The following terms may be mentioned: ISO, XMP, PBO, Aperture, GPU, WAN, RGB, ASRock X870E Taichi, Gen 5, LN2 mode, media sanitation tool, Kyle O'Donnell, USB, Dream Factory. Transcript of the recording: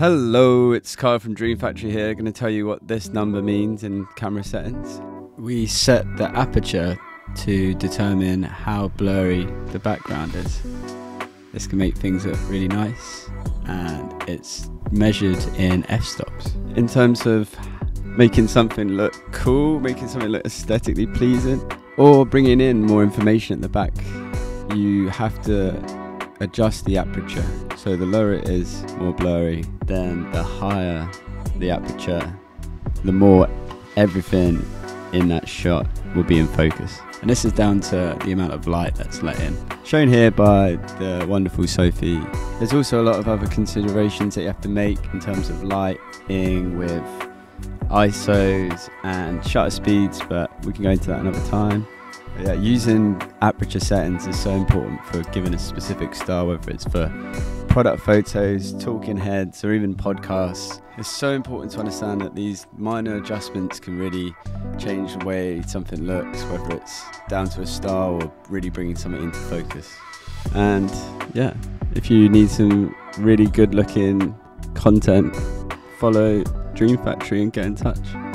Hello, it's Kyle from Dream Factory here, going to tell you what this number means in camera settings. We set the aperture to determine how blurry the background is. This can make things look really nice, and it's measured in f-stops. In terms of making something look cool, making something look aesthetically pleasing, or bringing in more information at the back, you have to adjust the aperture. So the lower it is, more blurry, then the higher the aperture, the more everything in that shot will be in focus. And this is down to the amount of light that's let in. Shown here by the wonderful Sophie. There's also a lot of other considerations that you have to make in terms of lighting with ISOs and shutter speeds, but we can go into that another time. Yeah, using aperture settings is so important for giving a specific style, whether it's for product photos, talking heads, or even podcasts. It's so important to understand that these minor adjustments can really change the way something looks, whether it's down to a style or really bringing something into focus. And yeah, if you need some really good looking content, follow Dream Factory and get in touch.